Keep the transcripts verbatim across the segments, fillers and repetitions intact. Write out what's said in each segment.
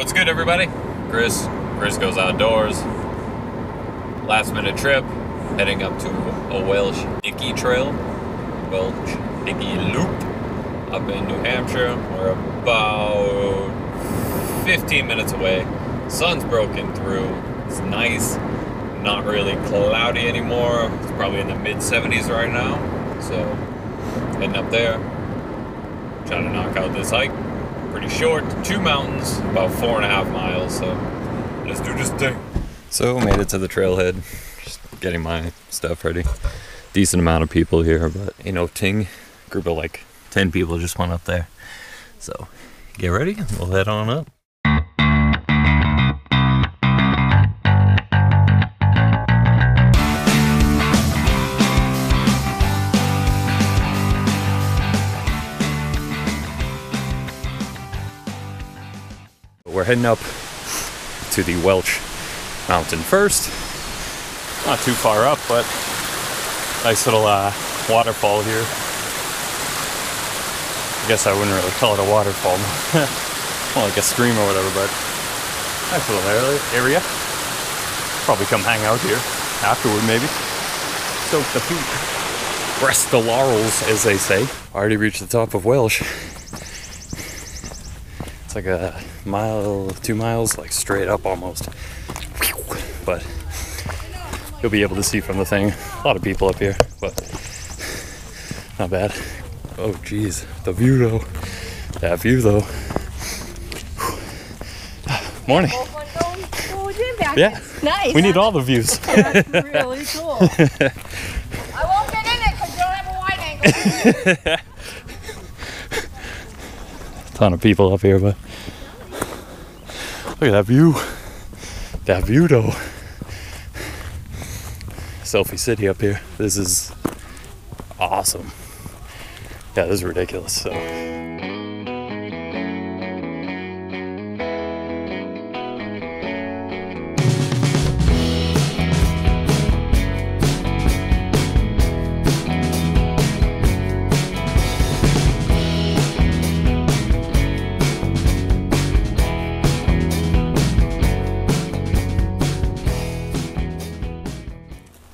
What's good, everybody? Chris, Chris Goes Outdoors. Last minute trip, heading up to a Welch Dickey Trail, Welch Dickey Loop, up in New Hampshire. We're about fifteen minutes away. Sun's broken through, it's nice, not really cloudy anymore. It's probably in the mid seventies right now, so heading up there, trying to knock out this hike. Pretty short, two mountains, about four and a half miles, so let's do this thing. So made it to the trailhead, just getting my stuff ready. Decent amount of people here, but you know, ting, group of like ten people just went up there. So get ready, we'll head on up. We're heading up to the Welch Mountain first. Not too far up, but nice little uh, waterfall here. I guess I wouldn't really call it a waterfall, more like a stream or whatever, but nice little area. Probably come hang out here afterward, maybe. Soak the feet, rest the laurels, as they say. Already reached the top of Welch. It's like a mile, two miles, like straight up almost. But you'll be able to see from the thing. A lot of people up here, but not bad. Oh geez, the view though. That view though. Morning. Yeah, nice. We need all the views. That's really cool. I won't get in it because you don't have a wide angle. Ton of people up here, but look at that view. That view though. Selfie city up here. This is awesome. Yeah, this is ridiculous. So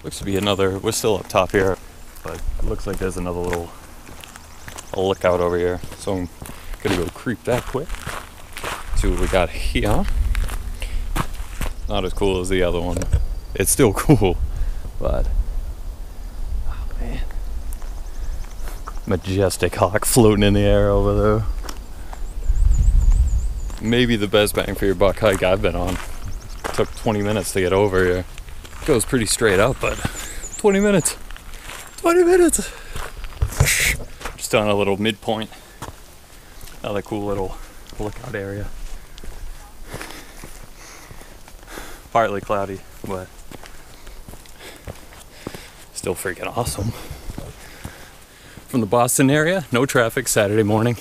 looks to be another, we're still up top here, but it looks like there's another little lookout over here. So I'm gonna go creep that quick. See what we got here. Not as cool as the other one. It's still cool, but oh man. Majestic hawk floating in the air over there. Maybe the best bang for your buck hike I've been on. It took twenty minutes to get over here. Goes pretty straight up, but twenty minutes, twenty minutes. Just on a little midpoint. Another cool little lookout area. Partly cloudy, but still freaking awesome. From the Boston area, no traffic Saturday morning.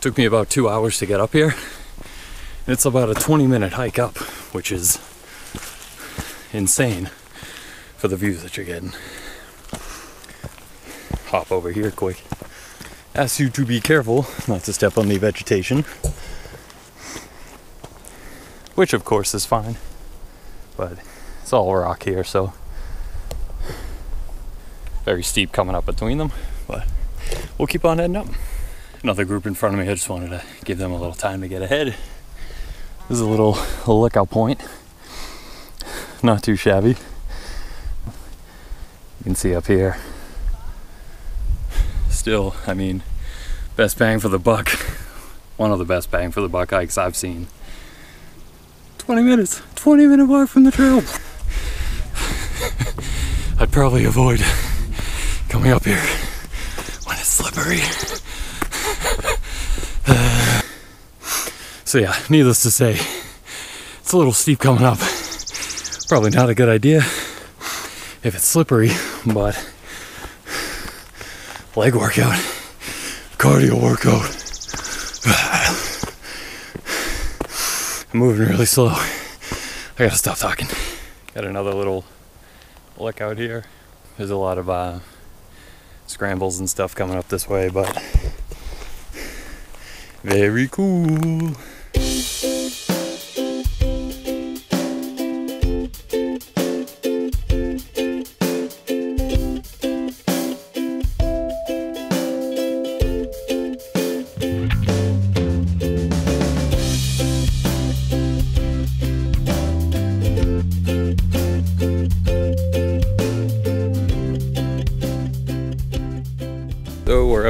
Took me about two hours to get up here. And it's about a twenty minute hike up, which is insane for the views that you're getting. Hop over here quick. Ask you to be careful not to step on the vegetation, which of course is fine, but it's all rock here, so very steep coming up between them, but we'll keep on heading up. Another group in front of me, I just wanted to give them a little time to get ahead. This is a little a lookout point. Not too shabby. You can see up here. Still, I mean, best bang for the buck. One of the best bang for the buck hikes I've seen. twenty minutes, twenty minute walk from the trail. I'd probably avoid coming up here when it's slippery. Uh, so yeah, needless to say, it's a little steep coming up. Probably not a good idea if it's slippery, but leg workout, cardio workout. I'm moving really slow. I gotta stop talking. Got another little lookout here. There's a lot of uh, scrambles and stuff coming up this way, but very cool.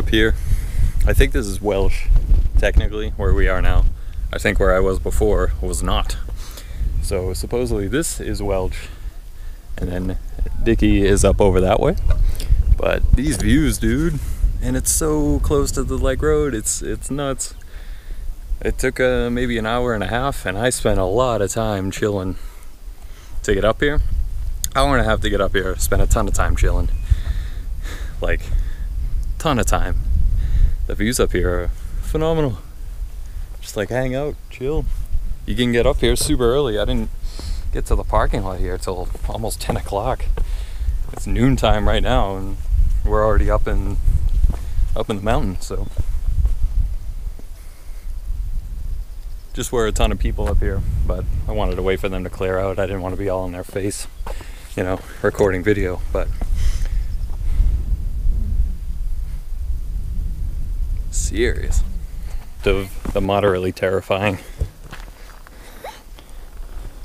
up here. I think this is Welch, technically, where we are now. I think where I was before was not. So supposedly this is Welch, and then Dickey is up over that way. But these views, dude, and it's so close to the lake road, it's it's nuts. It took uh, maybe an hour and a half, and I spent a lot of time chilling to get up here. Hour and a half to get up here, spent a ton of time chilling. Like, ton of time. The views up here are phenomenal. Just like hang out, chill. You can get up here super early. I didn't get to the parking lot here till almost ten o'clock. It's noontime right now, and we're already up in, up in the mountain, so. Just were a ton of people up here, but I wanted to wait for them to clear out. I didn't want to be all in their face, you know, recording video, but. Serious. The, the moderately terrifying.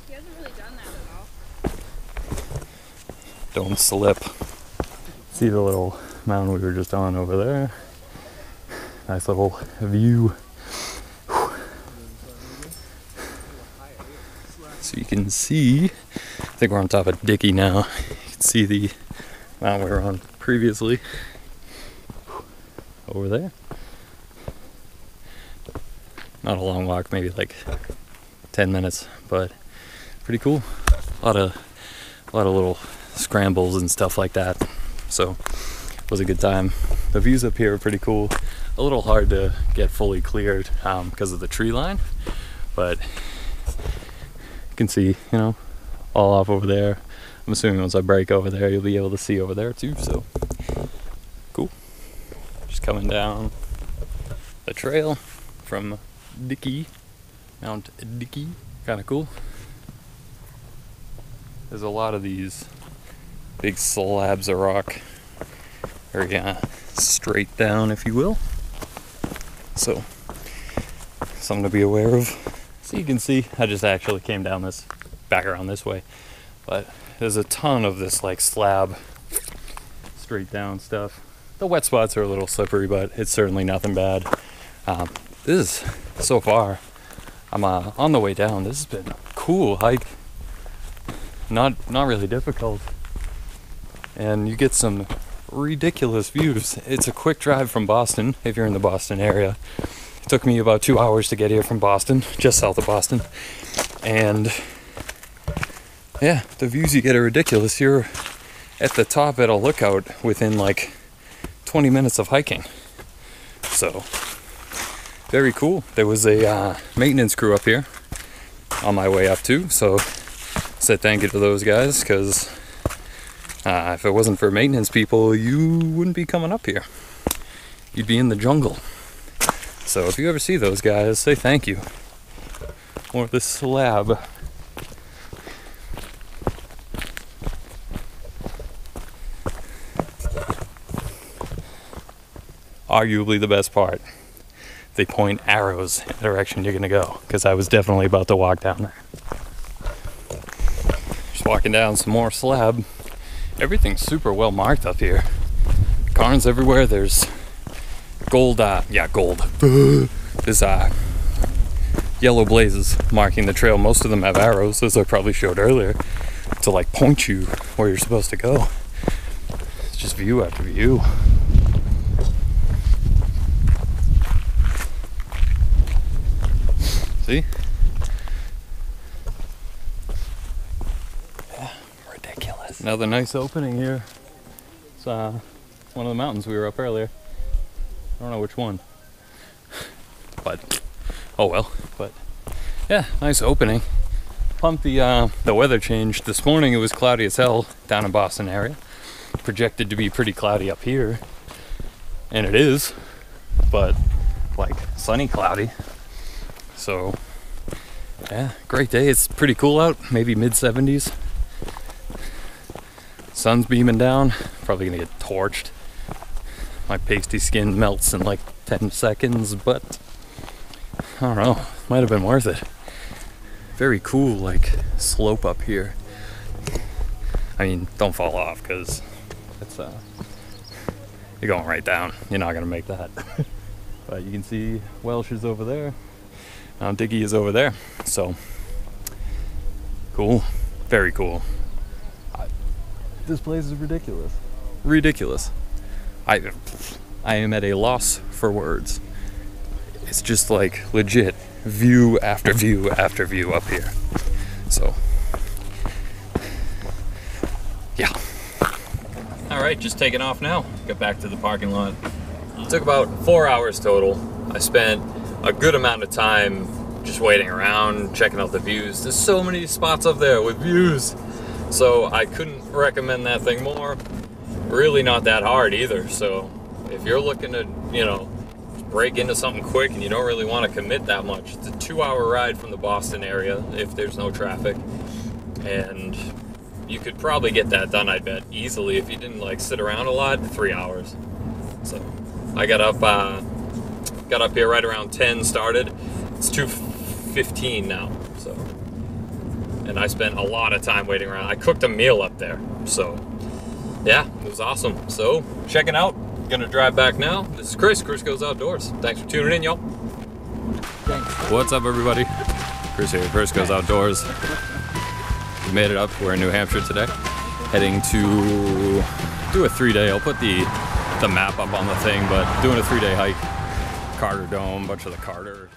He hasn't really done that at all. Don't slip. See the little mountain we were just on over there? Nice little view. So you can see, I think we're on top of Dickey now. You can see the mountain we were on previously over there. Not a long walk, maybe like ten minutes, but pretty cool. A lot of a lot of little scrambles and stuff like that. So it was a good time. The views up here are pretty cool. A little hard to get fully cleared um, because of the tree line, but you can see, you know, all off over there. I'm assuming once I break over there, you'll be able to see over there too, so cool. Just coming down the trail from Dickey, Mount Dickey, kind of cool. There's a lot of these big slabs of rock, very kind of straight down, if you will. So, something to be aware of. So you can see, I just actually came down this, back around this way, but there's a ton of this like slab, straight down stuff. The wet spots are a little slippery, but it's certainly nothing bad. Um, this is, so far, I'm uh, on the way down, this has been a cool hike. Not, not really difficult. And you get some ridiculous views. It's a quick drive from Boston, if you're in the Boston area. It took me about two hours to get here from Boston, just south of Boston. And yeah, the views you get are ridiculous. You're at the top at a lookout within like twenty minutes of hiking. So, very cool. There was a uh, maintenance crew up here on my way up too. So, said thank you to those guys, because uh, if it wasn't for maintenance people, you wouldn't be coming up here. You'd be in the jungle. So if you ever see those guys, say thank you. Or this slab. Arguably the best part. They point arrows in the direction you're gonna go, because I was definitely about to walk down there. Just walking down some more slab. Everything's super well marked up here. Cairns everywhere, there's gold, uh, yeah, gold. There's uh, yellow blazes marking the trail. Most of them have arrows, as I probably showed earlier, to like point you where you're supposed to go. It's just view after view. See? Yeah, ridiculous. Another nice opening here. It's uh, one of the mountains we were up earlier. I don't know which one, but oh well. But yeah, nice opening. Pumped the uh, the weather changed this morning. It was cloudy as hell down in Boston area. Projected to be pretty cloudy up here, and it is, but like sunny cloudy. So yeah, great day. It's pretty cool out. Maybe mid seventies. Sun's beaming down. Probably gonna get torched. My pasty skin melts in like ten seconds, but I don't know, might have been worth it. Very cool, like, slope up here. I mean, don't fall off, because it's, uh, you're going right down. You're not gonna make that. But you can see Welch is over there. Mount Dickey is over there. So cool, very cool. I, this place is ridiculous. Ridiculous. I, I am at a loss for words. It's just like legit view after view after view up here. So yeah. All right, just taking off now. Got back to the parking lot. It took about four hours total. I spent a good amount of time just waiting around, checking out the views. There's so many spots up there with views. So I couldn't recommend that thing more. Really not that hard either. So if you're looking to, you know, break into something quick and you don't really want to commit that much, it's a two hour ride from the Boston area if there's no traffic. And you could probably get that done, I bet, easily if you didn't like sit around a lot, three hours. So I got up uh, got up here right around ten, started. It's two fifteen now, so. And I spent a lot of time waiting around. I cooked a meal up there, so yeah, it was awesome. So check it out. Gonna drive back now. This is Chris, Chris Goes Outdoors. Thanks for tuning in, y'all. What's up, everybody? Chris here, Chris Goes Outdoors. We made it up. We're in New Hampshire today. Heading to do a three-day. I'll put the, the map up on the thing, but doing a three-day hike. Carter Dome, bunch of the Carter.